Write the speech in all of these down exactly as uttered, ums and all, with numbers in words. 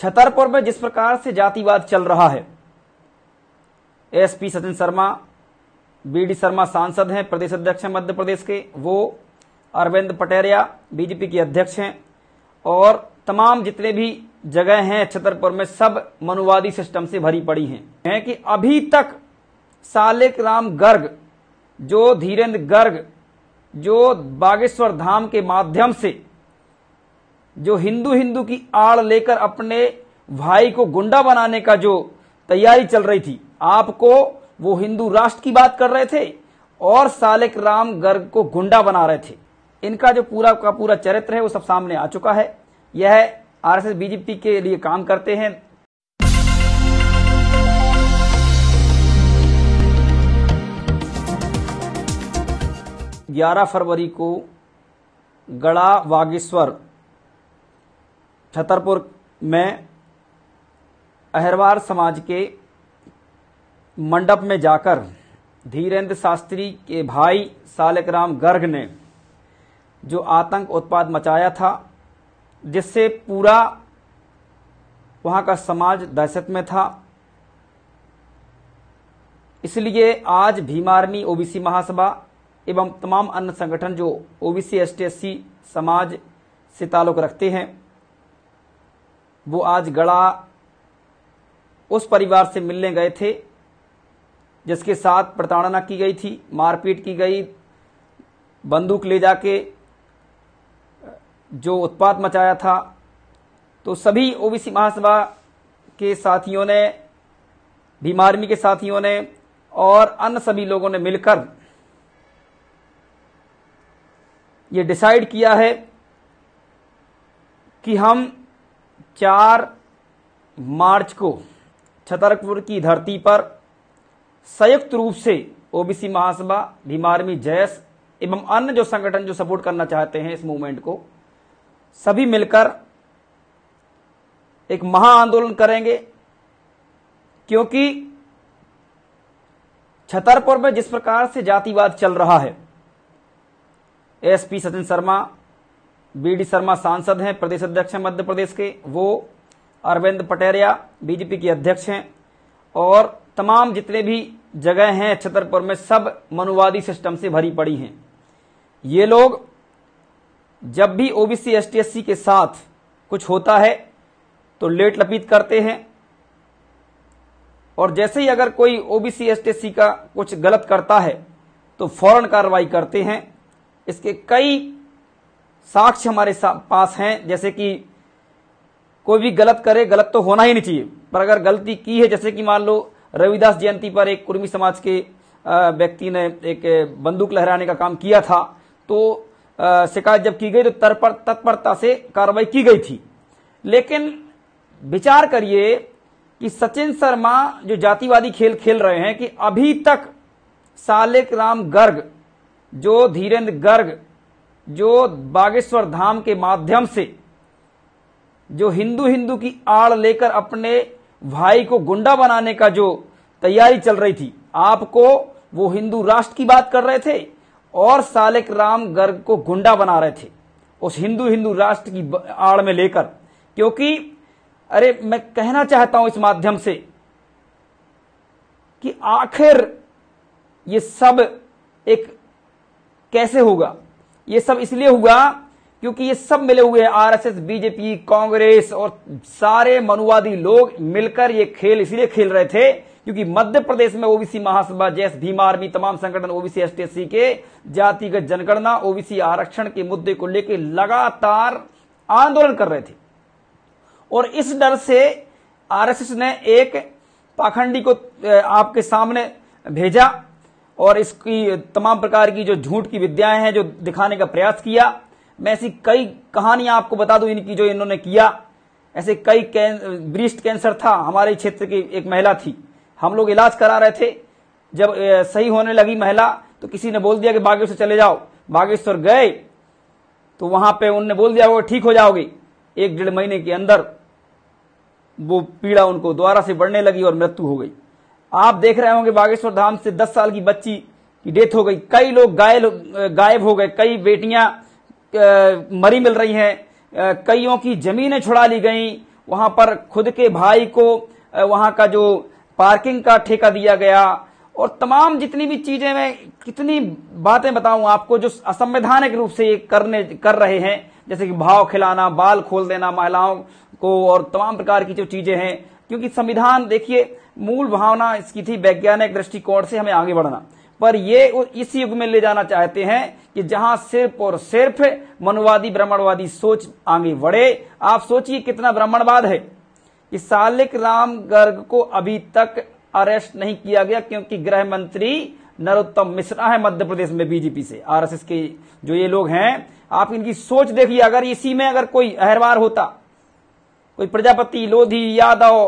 छतरपुर में जिस प्रकार से जातिवाद चल रहा है, एसपी सचिन शर्मा, बीडी शर्मा सांसद हैं, प्रदेश अध्यक्ष हैं मध्य प्रदेश के, वो अरविंद पटेरिया बीजेपी के अध्यक्ष हैं, और तमाम जितने भी जगह हैं छतरपुर में सब मनुवादी सिस्टम से भरी पड़ी हैं। है कि अभी तक सालिक राम गर्ग, जो धीरेन्द्र गर्ग, जो बागेश्वर धाम के माध्यम से जो हिंदू हिंदू की आड़ लेकर अपने भाई को गुंडा बनाने का जो तैयारी चल रही थी, आपको वो हिंदू राष्ट्र की बात कर रहे थे और सालिक राम गर्ग को गुंडा बना रहे थे। इनका जो पूरा का पूरा चरित्र है वो सब सामने आ चुका है। यह आरएसएस बीजेपी के लिए काम करते हैं। ग्यारह फरवरी को गड़ा बागेश्वर छतरपुर में अहरवार समाज के मंडप में जाकर धीरेंद्र शास्त्री के भाई सालिक राम गर्ग ने जो आतंक उत्पाद मचाया था, जिससे पूरा वहां का समाज दहशत में था, इसलिए आज भीम आर्मी, ओबीसी महासभा एवं तमाम अन्य संगठन जो OBC S T S C समाज से ताल्लुक रखते हैं, वो आज गड़ा उस परिवार से मिलने गए थे जिसके साथ प्रताड़ना की गई थी, मारपीट की गई, बंदूक ले जाके जो उत्पात मचाया था। तो सभी ओबीसी महासभा के साथियों ने, भीम आर्मी के साथियों ने और अन्य सभी लोगों ने मिलकर ये डिसाइड किया है कि हम चार मार्च को छतरपुर की धरती पर संयुक्त रूप से ओबीसी महासभा, भीम आर्मी, जैस एवं अन्य जो संगठन जो सपोर्ट करना चाहते हैं इस मूवमेंट को, सभी मिलकर एक महा आंदोलन करेंगे। क्योंकि छतरपुर में जिस प्रकार से जातिवाद चल रहा है, एसपी सचिन शर्मा, बीडी शर्मा सांसद हैं, प्रदेश अध्यक्ष हैं मध्य प्रदेश के, वो अरविंद पटेरिया बीजेपी के अध्यक्ष हैं, और तमाम जितने भी जगह हैं छतरपुर में सब मनुवादी सिस्टम से भरी पड़ी हैं। ये लोग जब भी ओबीसी एसटीएससी के साथ कुछ होता है तो लेट लपीट करते हैं, और जैसे ही अगर कोई ओबीसी एसटीएससी का कुछ गलत करता है तो फौरन कार्रवाई करते हैं। इसके कई साक्ष्य हमारे पास हैं, जैसे कि कोई भी गलत करे, गलत तो होना ही नहीं चाहिए, पर अगर गलती की है, जैसे कि मान लो रविदास जयंती पर एक कुर्मी समाज के व्यक्ति ने एक बंदूक लहराने का काम किया था, तो शिकायत जब की गई तो तत्पर तत्परता से कार्रवाई की गई थी। लेकिन विचार करिए कि सचिन शर्मा जो जातिवादी खेल खेल रहे हैं, कि अभी तक सालिक राम गर्ग, जो धीरेन्द्र गर्ग, जो बागेश्वर धाम के माध्यम से जो हिंदू हिंदू की आड़ लेकर अपने भाई को गुंडा बनाने का जो तैयारी चल रही थी, आपको वो हिंदू राष्ट्र की बात कर रहे थे और सालिक राम गर्ग को गुंडा बना रहे थे उस हिंदू हिंदू राष्ट्र की आड़ में लेकर। क्योंकि अरे मैं कहना चाहता हूं इस माध्यम से कि आखिर ये सब एक कैसे होगा। ये सब इसलिए हुआ क्योंकि ये सब मिले हुए हैं, आरएसएस, बीजेपी, कांग्रेस और सारे मनुवादी लोग मिलकर ये खेल इसलिए खेल रहे थे क्योंकि मध्य प्रदेश में ओबीसी महासभा, जैस, भीम आर्मी, तमाम संगठन ओबीसी एसटीएससी के जातिगत जनगणना, ओबीसी आरक्षण के मुद्दे को लेकर लगातार आंदोलन कर रहे थे, और इस डर से आरएसएस ने एक पाखंडी को आपके सामने भेजा और इसकी तमाम प्रकार की जो झूठ की विद्याएं हैं जो दिखाने का प्रयास किया। मैं ऐसी कई कहानियां आपको बता दूं इनकी, जो इन्होंने किया। ऐसे कई कैं, ब्रेस्ट कैंसर था, हमारे क्षेत्र की एक महिला थी, हम लोग इलाज करा रहे थे, जब सही होने लगी महिला तो किसी ने बोल दिया कि बागेश्वर चले जाओ। बागेश्वर गए तो वहां पे उनने बोल दिया वो ठीक हो जाओगे। एक डेढ़ महीने के अंदर वो पीड़ा उनको दोबारा से बढ़ने लगी और मृत्यु हो गई। आप देख रहे होंगे बागेश्वर धाम से दस साल की बच्ची की डेथ हो गई, कई लोग गायब हो गए, कई बेटियां मरी मिल रही हैं, कईयों की जमीनें छुड़ा ली गई वहां पर खुद के भाई को वहां का जो पार्किंग का ठेका दिया गया और तमाम जितनी भी चीजें, मैं कितनी बातें बताऊं आपको जो असंवैधानिक रूप से ये करने कर रहे हैं, जैसे कि भाव खिलाना, बाल खोल देना महिलाओं को और तमाम प्रकार की जो चीजें हैं, क्योंकि संविधान देखिए मूल भावना इसकी थी वैज्ञानिक दृष्टिकोण से हमें आगे बढ़ना, पर ये इस युग में ले जाना चाहते हैं कि जहां सिर्फ और सिर्फ मनुवादी ब्राह्मणवादी सोच आगे बढ़े। आप सोचिए कितना ब्राह्मणवाद है। इस सालिक राम गर्ग को अभी तक अरेस्ट नहीं किया गया क्योंकि गृह मंत्री नरोत्तम मिश्रा है मध्य प्रदेश में बीजेपी से, आरएसएस के जो ये लोग हैं। आप इनकी सोच देखिए, अगर इसी में अगर कोई अहरवार होता, कोई प्रजापति, लोधी, यादव,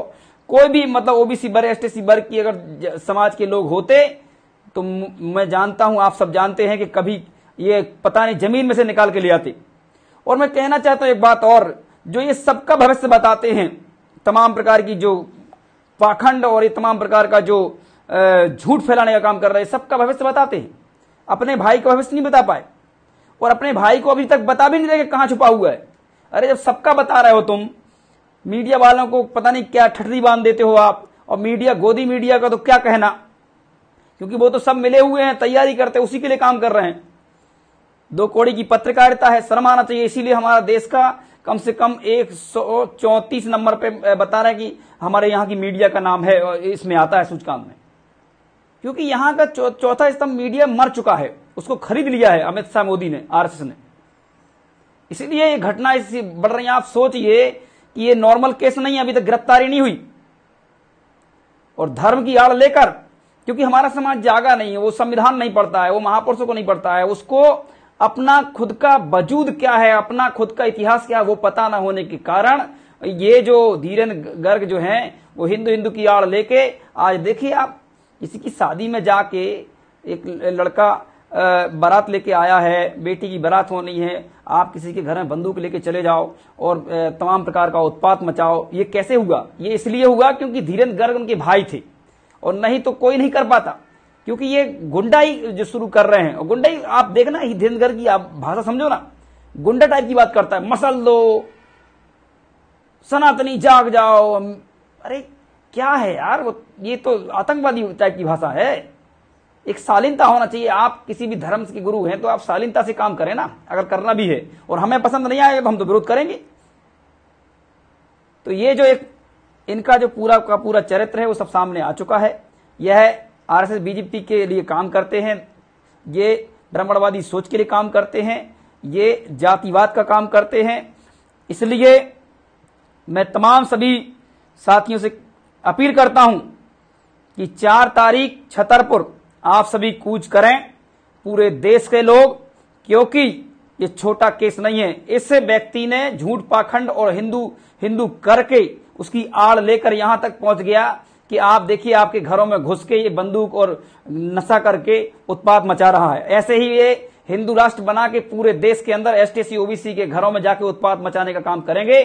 कोई भी मतलब ओबीसी वर्ग, एस टी सी वर्ग की अगर समाज के लोग होते तो मैं जानता हूं आप सब जानते हैं कि कभी ये पता नहीं जमीन में से निकाल के ले आते। और मैं कहना चाहता हूं एक बात और, जो ये सबका भविष्य बताते हैं, तमाम प्रकार की जो पाखंड और ये तमाम प्रकार का जो झूठ फैलाने का काम कर रहे हैं, सबका भविष्य बताते हैं, अपने भाई का भविष्य नहीं बता पाए और अपने भाई को अभी तक बता भी नहीं रहे कि कहां छुपा हुआ है। अरे जब सबका बता रहे हो, तुम मीडिया वालों को पता नहीं क्या ठटरी बांध देते हो आप, और मीडिया, गोदी मीडिया का तो क्या कहना, क्योंकि वो तो सब मिले हुए हैं, तैयारी करते हैं, उसी के लिए काम कर रहे हैं। दो कोड़ी की पत्रकारिता है, शर्म आना चाहिए। इसीलिए हमारा देश का कम से कम एक सौ चौंतीस नंबर पे बता रहे हैं कि हमारे यहाँ की मीडिया का नाम है, इसमें आता है सूचकांक में, क्योंकि यहाँ का चौ, चौथा स्तंभ मीडिया मर चुका है, उसको खरीद लिया है अमित शाह, मोदी ने, आरएसएस ने। इसीलिए ये घटना इसी बढ़ रही है। आप सोचिए कि ये नॉर्मल केस नहीं है, अभी तक गिरफ्तारी नहीं हुई, और धर्म की आड़ लेकर, क्योंकि हमारा समाज जागा नहीं है, वो संविधान नहीं पढ़ता है, वो महापुरुषों को नहीं पढ़ता है, उसको अपना खुद का वजूद क्या है, अपना खुद का इतिहास क्या है, वो पता ना होने के कारण ये जो धीरेन्द्र गर्ग जो हैं वो हिंदू हिंदू की आड़ लेके आज देखिए आप, किसी की शादी में जाके एक लड़का बारात लेके आया है, बेटी की बारात होनी है, आप किसी के घर में बंदूक लेके चले जाओ और तमाम प्रकार का उत्पात मचाओ। ये कैसे हुआ? ये इसलिए हुआ क्योंकि धीरेन्द्र गर्ग उनके भाई थे, और नहीं तो कोई नहीं कर पाता, क्योंकि ये गुंडाई जो शुरू कर रहे हैं, और गुंडाई आप देखना, धीरेन्द्र गर्ग की आप भाषा समझो ना, गुंडा टाइप की बात करता है, मसल दो, सनातनी जाग जाओ, अरे क्या है यार वो, ये तो आतंकवादी टाइप की भाषा है। एक शालीनता होना चाहिए। आप किसी भी धर्म के गुरु हैं तो आप शालीनता से काम करें ना, अगर करना भी है, और हमें पसंद नहीं आएगा तो हम तो विरोध करेंगे। तो ये जो एक इनका जो पूरा का पूरा चरित्र है वो सब सामने आ चुका है। यह आरएसएस बीजेपी के लिए काम करते हैं, ये ब्राह्मणवादी सोच के लिए काम करते हैं, ये जातिवाद का काम करते हैं। इसलिए मैं तमाम सभी साथियों से अपील करता हूं कि चार तारीख छतरपुर आप सभी कूच करें, पूरे देश के लोग, क्योंकि ये छोटा केस नहीं है। इस व्यक्ति ने झूठ, पाखंड और हिंदू हिंदू करके उसकी आड़ लेकर यहां तक पहुंच गया कि आप देखिए आपके घरों में घुस के ये बंदूक और नशा करके उत्पात मचा रहा है। ऐसे ही ये हिंदू राष्ट्र बना के पूरे देश के अंदर एसटीसी ओबीसी के घरों में जाके उत्पात मचाने का काम करेंगे,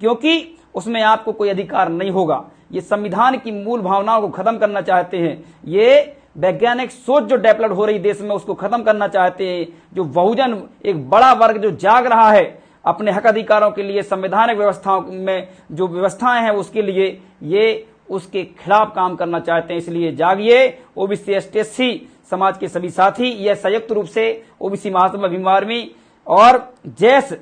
क्योंकि उसमें आपको कोई अधिकार नहीं होगा। ये संविधान की मूल भावनाओं को खत्म करना चाहते हैं, ये वैज्ञानिक सोच जो डेवलप हो रही देश में उसको खत्म करना चाहते हैं, जो बहुजन एक बड़ा वर्ग जो जाग रहा है अपने हक अधिकारों के लिए, संवैधानिक व्यवस्थाओं में जो व्यवस्थाएं हैं उसके लिए, ये उसके खिलाफ काम करना चाहते हैं। इसलिए जागिए ओबीसी एसटीएससी समाज के सभी साथी, यह संयुक्त रूप से ओबीसी महासभा, भीम आर्मी और जैस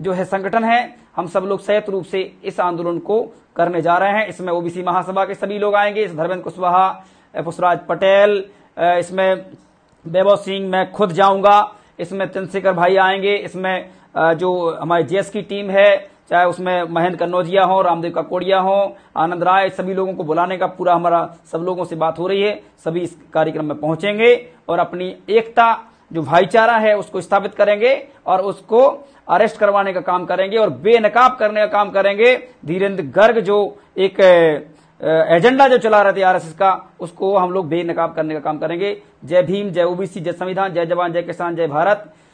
जो है संगठन है, हम सब लोग संयुक्त रूप से इस आंदोलन को करने जा रहे हैं। इसमें ओबीसी महासभा के सभी लोग आएंगे, इस धर्मेंद्र कुशवाहा, एफराज पटेल, इसमें बेबो सिंह, मैं खुद जाऊंगा, इसमें चंद्रशेखर भाई आएंगे, इसमें जो हमारी जेएस की टीम है, चाहे उसमें महेंद्र कन्नौजिया हो, रामदेव का कोडिया हो, आनंद राय, सभी लोगों को बुलाने का पूरा हमारा सब लोगों से बात हो रही है। सभी इस कार्यक्रम में पहुंचेंगे और अपनी एकता जो भाईचारा है उसको स्थापित करेंगे और उसको अरेस्ट करवाने का काम करेंगे और बेनकाब करने का काम करेंगे। धीरेन्द्र गर्ग जो एक एजेंडा जो चला रहे थे आरएसएस का, उसको हम लोग बेनकाब करने का काम करेंगे। जय भीम, जय ओबीसी, जय संविधान, जय जवान, जय किसान, जय भारत।